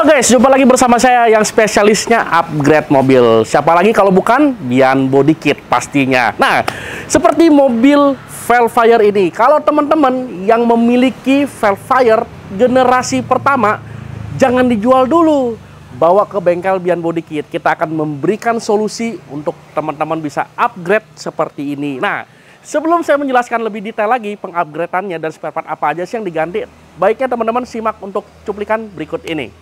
Halo guys, jumpa lagi bersama saya yang spesialisnya upgrade mobil. Siapa lagi kalau bukan Bian Bodykit pastinya. Nah, seperti mobil Vellfire ini, kalau teman-teman yang memiliki Vellfire generasi pertama, jangan dijual dulu. Bawa ke bengkel Bian Bodykit. Kita akan memberikan solusi untuk teman-teman bisa upgrade seperti ini. Nah, sebelum saya menjelaskan lebih detail lagi pengupgradeannya dan spare part apa aja sih yang diganti, baiknya teman-teman simak untuk cuplikan berikut ini.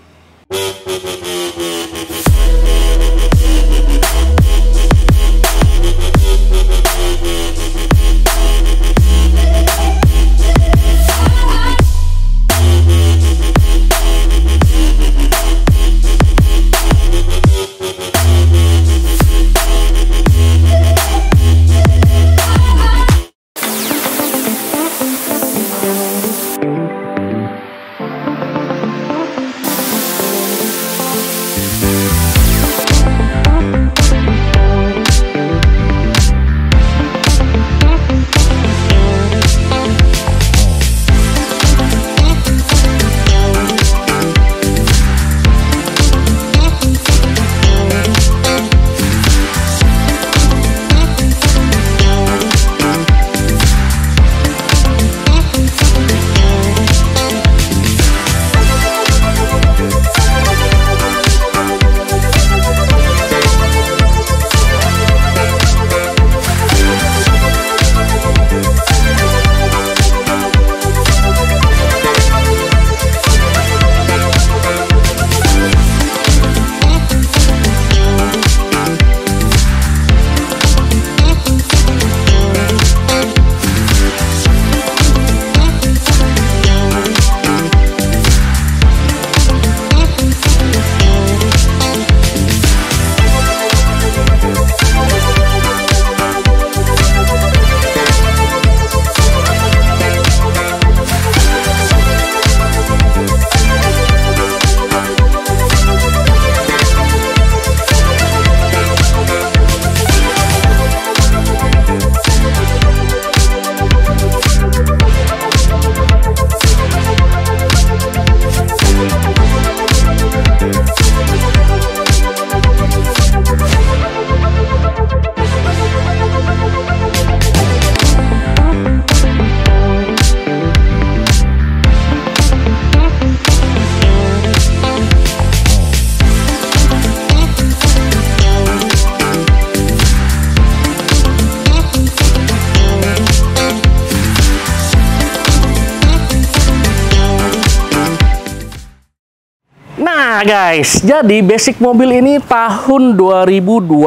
Nah guys, jadi basic mobil ini tahun 2012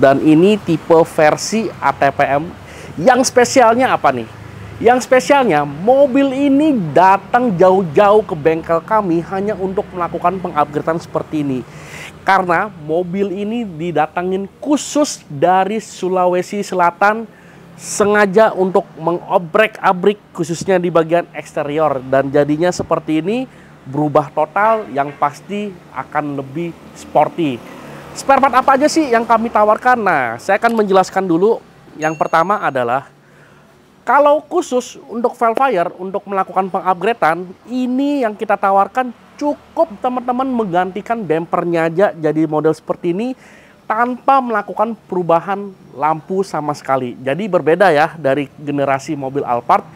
dan ini tipe versi ATPM. Yang spesialnya apa nih? Yang spesialnya mobil ini datang jauh-jauh ke bengkel kami hanya untuk melakukan pengupgradean seperti ini. Karena mobil ini didatangin khusus dari Sulawesi Selatan, sengaja untuk mengobrek-abrik khususnya di bagian eksterior, dan jadinya seperti ini. Berubah total yang pasti akan lebih sporty. Spare part apa aja sih yang kami tawarkan? Nah, saya akan menjelaskan dulu. Yang pertama adalah kalau khusus untuk Vellfire untuk melakukan pengupgradean, ini yang kita tawarkan cukup teman-teman menggantikan bempernya aja jadi model seperti ini tanpa melakukan perubahan lampu sama sekali. Jadi berbeda ya dari generasi mobil Alphard.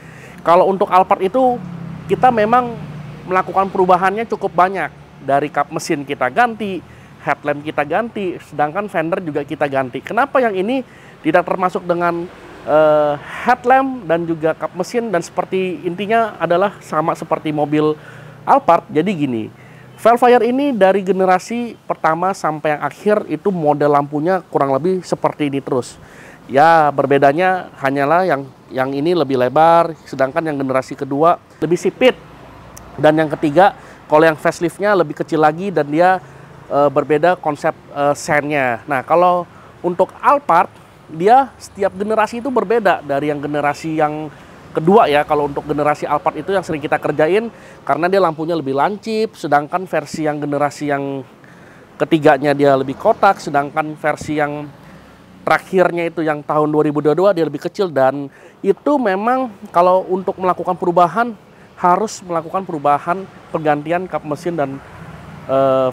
Kalau untuk Alphard itu kita memang melakukan perubahannya cukup banyak. Dari kap mesin kita ganti, headlamp kita ganti, sedangkan fender juga kita ganti. Kenapa yang ini tidak termasuk dengan headlamp dan juga kap mesin, dan seperti intinya adalah sama seperti mobil Alphard. Jadi gini, Vellfire ini dari generasi pertama sampai yang akhir itu model lampunya kurang lebih seperti ini terus. Ya berbedanya hanyalah yang ini lebih lebar, sedangkan yang generasi kedua lebih sipit. Dan yang ketiga, kalau yang faceliftnya lebih kecil lagi dan dia berbeda konsep sennya. Nah, kalau untuk Alphard, dia setiap generasi itu berbeda dari yang generasi yang kedua ya. Kalau untuk generasi Alphard itu yang sering kita kerjain karena dia lampunya lebih lancip, sedangkan versi yang generasi yang ketiganya dia lebih kotak, sedangkan versi yang terakhirnya itu yang tahun 2022 dia lebih kecil. Dan itu memang kalau untuk melakukan perubahan harus melakukan perubahan pergantian kap mesin dan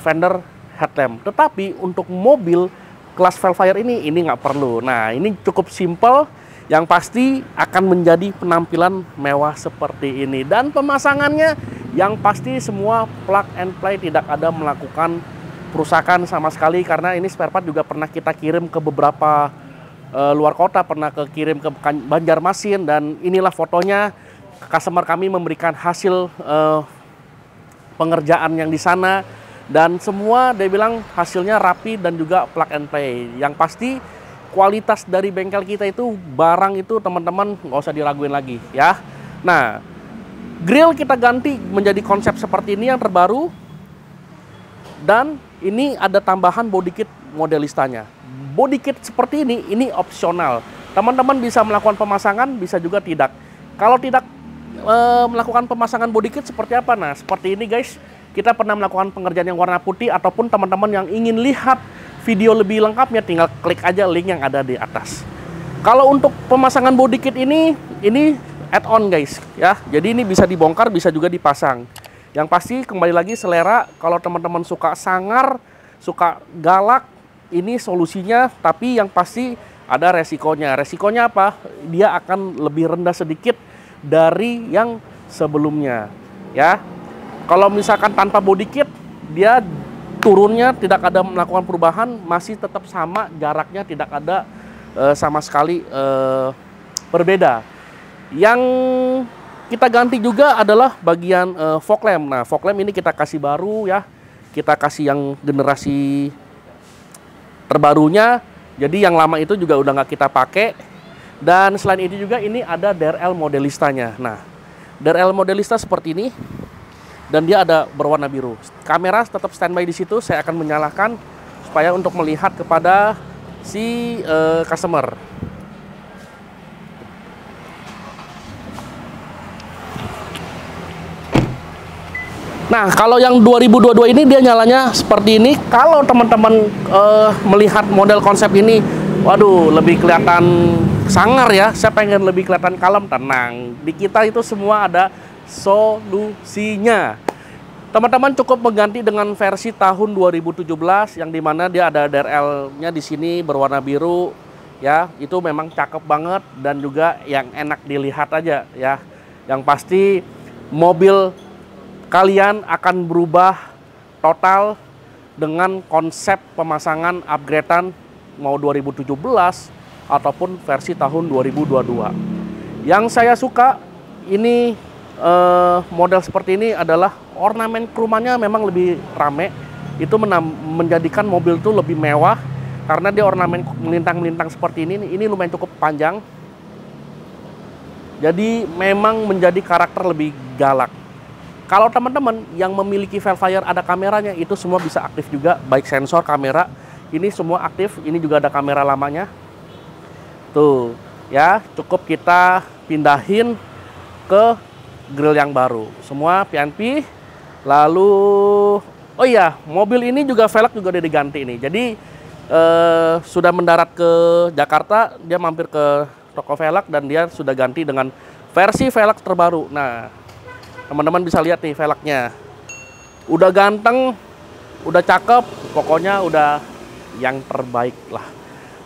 fender headlamp. Tetapi untuk mobil kelas Vellfire ini nggak perlu. Nah, ini cukup simple, yang pasti akan menjadi penampilan mewah seperti ini. Dan pemasangannya yang pasti semua plug and play, tidak ada melakukan perusakan sama sekali. Karena ini spare part juga pernah kita kirim ke beberapa luar kota, pernah kirim ke Banjarmasin. Dan inilah fotonya, customer kami memberikan hasil pengerjaan yang di sana. Dan semua dia bilang hasilnya rapi dan juga plug and play. Yang pasti kualitas dari bengkel kita itu, barang itu teman-teman nggak usah diraguin lagi ya. Nah, grill kita ganti menjadi konsep seperti ini yang terbaru. Dan ini ada tambahan body kit Modellistanya. Body kit seperti ini opsional. Teman-teman bisa melakukan pemasangan, bisa juga tidak. Kalau tidak melakukan pemasangan body kit seperti apa? Nah, seperti ini guys. Kita pernah melakukan pengerjaan yang warna putih, ataupun teman-teman yang ingin lihat video lebih lengkapnya, tinggal klik aja link yang ada di atas. Kalau untuk pemasangan body kit ini add-on guys ya. Jadi ini bisa dibongkar, bisa juga dipasang. Yang pasti kembali lagi selera. Kalau teman-teman suka sangar, suka galak, ini solusinya. Tapi yang pasti ada resikonya. Resikonya apa? Dia akan lebih rendah sedikit dari yang sebelumnya ya. Kalau misalkan tanpa body kit, dia turunnya tidak ada melakukan perubahan, masih tetap sama jaraknya, tidak ada sama sekali berbeda. Yang kita ganti juga adalah bagian fog lamp. Nah, fog lamp ini kita kasih baru ya, kita kasih yang generasi terbarunya. Jadi yang lama itu juga udah nggak kita pakai. Dan selain itu juga ini ada DRL Modellistanya. Nah, DRL Modellista seperti ini. Dan dia ada berwarna biru. Kamera tetap standby di situ. Saya akan menyalakan supaya untuk melihat kepada si customer. Nah, kalau yang 2022 ini dia nyalanya seperti ini. Kalau teman-teman melihat model konsep ini, waduh, lebih kelihatan sangar ya. Saya pengen lebih kelihatan kalem, tenang. Di kita itu semua ada solusinya. Teman-teman cukup mengganti dengan versi tahun 2017 yang dimana dia ada DRL-nya di sini berwarna biru ya. Itu memang cakep banget dan juga yang enak dilihat aja ya. Yang pasti mobil kalian akan berubah total dengan konsep pemasangan upgradean mau 2017 ataupun versi tahun 2022. Yang saya suka ini model seperti ini adalah ornamen krumannya memang lebih rame. Itu menjadikan mobil itu lebih mewah karena dia ornamen melintang-melintang seperti ini lumayan cukup panjang. Jadi memang menjadi karakter lebih galak. Kalau teman-teman yang memiliki Vellfire ada kameranya, itu semua bisa aktif juga, baik sensor, kamera, ini semua aktif. Ini juga ada kamera lamanya. Tuh ya, cukup kita pindahin ke grill yang baru, semua P&P. Lalu oh iya, mobil ini juga velg juga udah diganti ini. Jadi sudah mendarat ke Jakarta, dia mampir ke toko velg dan dia sudah ganti dengan versi velg terbaru. Nah, teman-teman bisa lihat nih velgnya. Udah ganteng, udah cakep, pokoknya udah yang terbaik lah.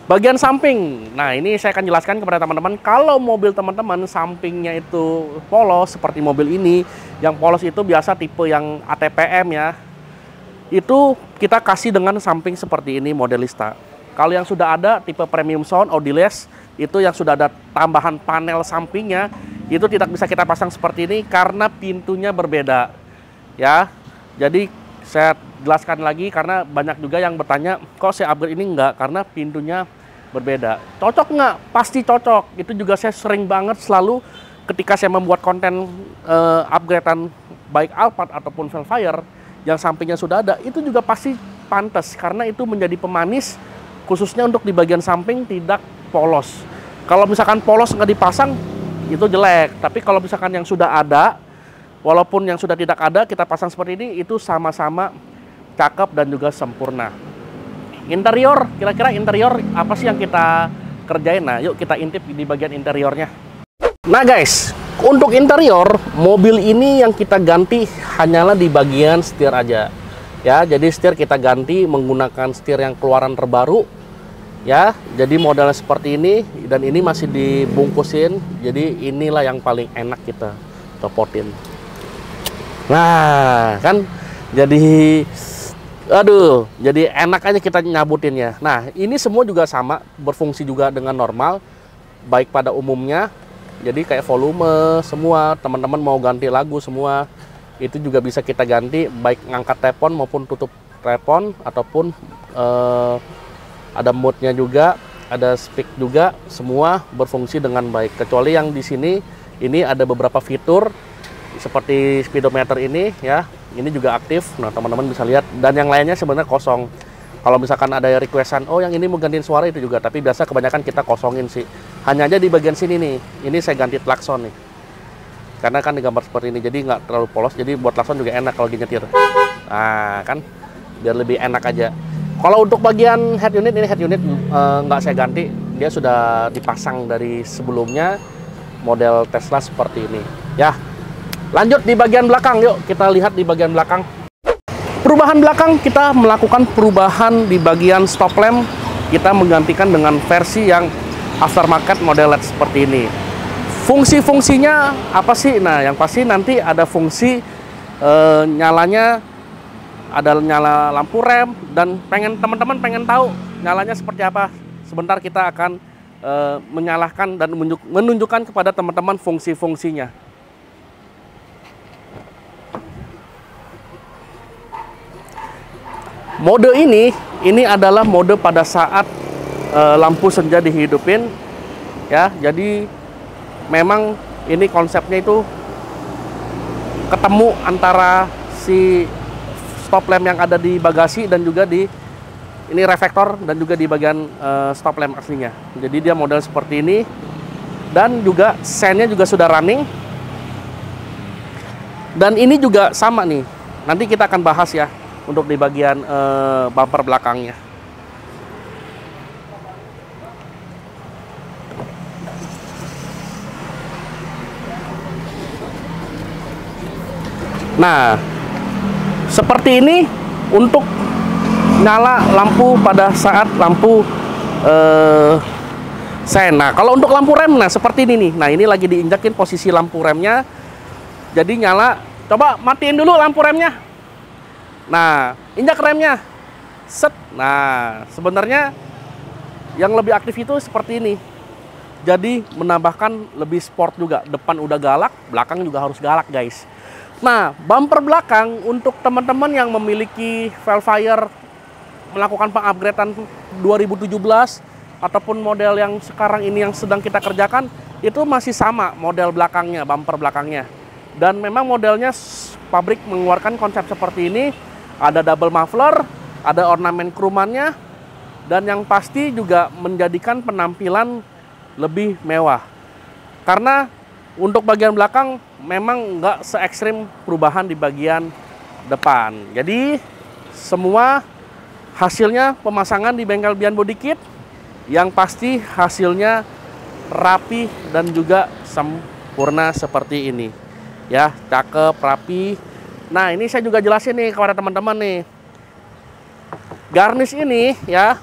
Bagian samping, nah ini saya akan jelaskan kepada teman-teman. Kalau mobil teman-teman sampingnya itu polos seperti mobil ini, yang polos itu biasa tipe yang ATPM ya, itu kita kasih dengan samping seperti ini Modellista. Kalau yang sudah ada tipe premium sound, Audiless, itu yang sudah ada tambahan panel sampingnya, itu tidak bisa kita pasang seperti ini karena pintunya berbeda ya. Jadi saya jelaskan lagi karena banyak juga yang bertanya, kok saya upgrade ini enggak karena pintunya berbeda. Cocok nggak? Pasti cocok. Itu juga saya sering banget selalu ketika saya membuat konten upgradean baik Alphard ataupun Vellfire yang sampingnya sudah ada, itu juga pasti pantas karena itu menjadi pemanis khususnya untuk di bagian samping tidak polos. Kalau misalkan polos nggak dipasang itu jelek, tapi kalau misalkan yang sudah ada, walaupun yang sudah tidak ada kita pasang seperti ini, itu sama-sama cakep dan juga sempurna. Interior, kira-kira interior apa sih yang kita kerjain? Nah, yuk kita intip di bagian interiornya. Nah guys, untuk interior mobil ini yang kita ganti hanyalah di bagian setir aja. ya. Jadi setir kita ganti menggunakan setir yang keluaran terbaru ya. Jadi modelnya seperti ini, dan ini masih dibungkusin. Jadi inilah yang paling enak kita topotin. Nah kan, jadi aduh, jadi enak aja kita nyabutinnya. Nah ini semua juga sama, berfungsi juga dengan normal, baik pada umumnya. Jadi kayak volume semua, teman-teman mau ganti lagu semua, itu juga bisa kita ganti, baik ngangkat telepon maupun tutup telepon, ataupun ada mode-nya juga, ada speak juga, semua berfungsi dengan baik. Kecuali yang di sini, ini ada beberapa fitur seperti speedometer ini ya, ini juga aktif. Nah teman-teman bisa lihat, dan yang lainnya sebenarnya kosong. Kalau misalkan ada requestan, oh yang ini mau gantiin suara, itu juga, tapi biasa kebanyakan kita kosongin sih. Hanya aja di bagian sini nih, ini saya ganti klakson nih, karena kan digambar seperti ini, jadi nggak terlalu polos. Jadi buat klakson juga enak kalau nyetir. Nah kan, biar lebih enak aja. Kalau untuk bagian head unit, ini head unit nggak saya ganti, dia sudah dipasang dari sebelumnya model Tesla seperti ini ya. Lanjut di bagian belakang, yuk kita lihat di bagian belakang. Perubahan belakang, kita melakukan perubahan di bagian stop lamp, kita menggantikan dengan versi yang aftermarket model LED seperti ini. Fungsi-fungsinya apa sih? Nah, yang pasti nanti ada fungsi nyalanya, ada nyala lampu rem, dan pengen teman-teman pengen tahu nyalanya seperti apa. Sebentar kita akan menyalakan dan menunjukkan kepada teman-teman fungsi-fungsinya. Mode ini adalah mode pada saat lampu senja dihidupin ya. Jadi memang ini konsepnya itu ketemu antara si stop lamp yang ada di bagasi, dan juga di ini reflektor, dan juga di bagian stop lamp aslinya. Jadi dia model seperti ini, dan juga sennya juga sudah running. Dan ini juga sama nih, nanti kita akan bahas ya untuk di bagian bumper belakangnya. Nah, seperti ini untuk nyala lampu pada saat lampu sen. Nah, kalau untuk lampu rem, nah seperti ini nih. Nah, ini lagi diinjakin posisi lampu remnya, jadi nyala. Coba matiin dulu lampu remnya. Nah, injak remnya, set. Nah, sebenarnya yang lebih aktif itu seperti ini. Jadi menambahkan lebih sport juga. Depan udah galak, belakang juga harus galak, guys. Nah, bumper belakang untuk teman-teman yang memiliki Vellfire, melakukan pengupgradean 2017 ataupun model yang sekarang ini yang sedang kita kerjakan, itu masih sama model belakangnya, bumper belakangnya. Dan memang modelnya pabrik mengeluarkan konsep seperti ini, ada double muffler, ada ornamen kerumannya, dan yang pasti juga menjadikan penampilan lebih mewah. Karena untuk bagian belakang memang nggak se-ekstrim perubahan di bagian depan. Jadi semua hasilnya pemasangan di bengkel Bian Bodykit, yang pasti hasilnya rapi dan juga sempurna seperti ini ya, cakep, rapi. Nah ini saya juga jelasin nih kepada teman-teman nih, garnish ini ya,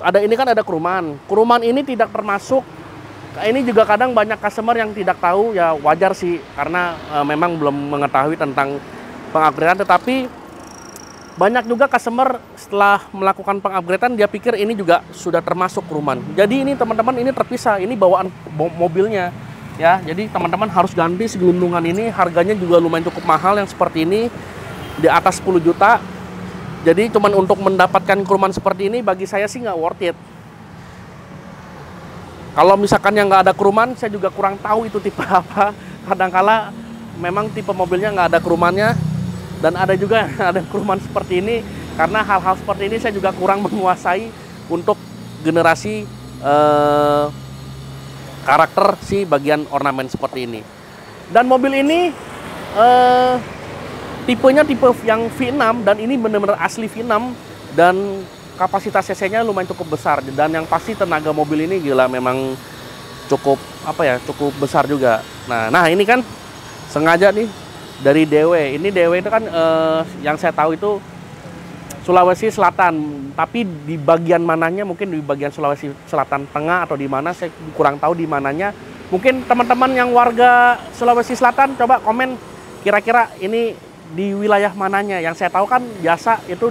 ada ini kan ada keruman. Keruman ini tidak termasuk, ini juga kadang banyak customer yang tidak tahu ya, wajar sih, karena memang belum mengetahui tentang pengupgradean. Tetapi banyak juga customer setelah melakukan pengupgradean, dia pikir ini juga sudah termasuk keruman. Jadi ini teman-teman, ini terpisah, ini bawaan mobilnya ya. Jadi teman-teman harus ganti segelundungan ini, harganya juga lumayan cukup mahal, yang seperti ini di atas 10 juta. Jadi cuman untuk mendapatkan keruman seperti ini, bagi saya sih nggak worth it. Kalau misalkan yang nggak ada keruman, saya juga kurang tahu itu tipe apa. Kadangkala memang tipe mobilnya nggak ada kerumannya, dan ada juga ada keruman seperti ini. Karena hal-hal seperti ini saya juga kurang menguasai untuk generasi karakter si bagian ornamen seperti ini. Dan mobil ini tipenya tipe yang V6, dan ini benar-benar asli V6, dan kapasitas cc-nya lumayan cukup besar. Dan yang pasti tenaga mobil ini gila, memang cukup apa ya, cukup besar juga. Nah ini kan sengaja nih dari DW. Ini DW itu kan yang saya tahu itu Sulawesi Selatan, tapi di bagian mananya, mungkin di bagian Sulawesi Selatan Tengah atau di mana, saya kurang tahu di mananya. Mungkin teman-teman yang warga Sulawesi Selatan coba komen kira-kira ini di wilayah mananya. Yang saya tahu kan biasa itu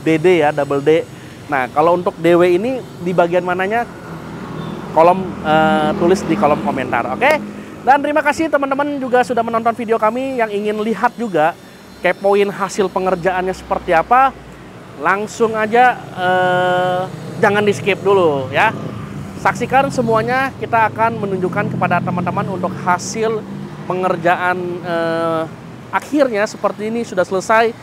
DD ya, double D. Nah, kalau untuk DW ini di bagian mananya, tulis di kolom komentar, oke? Dan terima kasih teman-teman juga sudah menonton video kami. Yang ingin lihat juga, kepoin hasil pengerjaannya seperti apa, langsung aja jangan di skip dulu ya, saksikan semuanya. Kita akan menunjukkan kepada teman-teman untuk hasil pengerjaan akhirnya seperti ini, sudah selesai,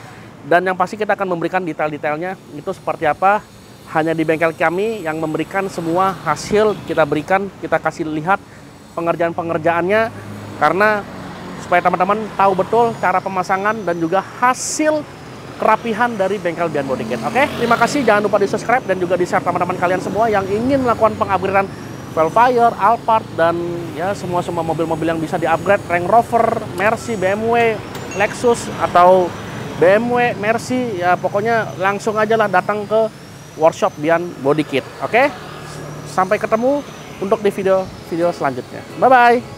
dan yang pasti kita akan memberikan detail-detailnya itu seperti apa. Hanya di bengkel kami yang memberikan semua hasil, kita berikan, kita kasih lihat pengerjaan-pengerjaannya, karena supaya teman-teman tahu betul cara pemasangan dan juga hasil kerapihan dari bengkel Bian Bodykit. Oke, terima kasih. Jangan lupa di-subscribe dan juga di-share teman-teman kalian semua yang ingin melakukan pengupgradean Vellfire, Alphard, dan ya semua mobil-mobil yang bisa di-upgrade, Range Rover, Mercy, BMW, Lexus atau BMW, Mercy, ya pokoknya langsung aja lah datang ke workshop Bian Bodykit. Oke? Sampai ketemu untuk di video-video selanjutnya. Bye bye.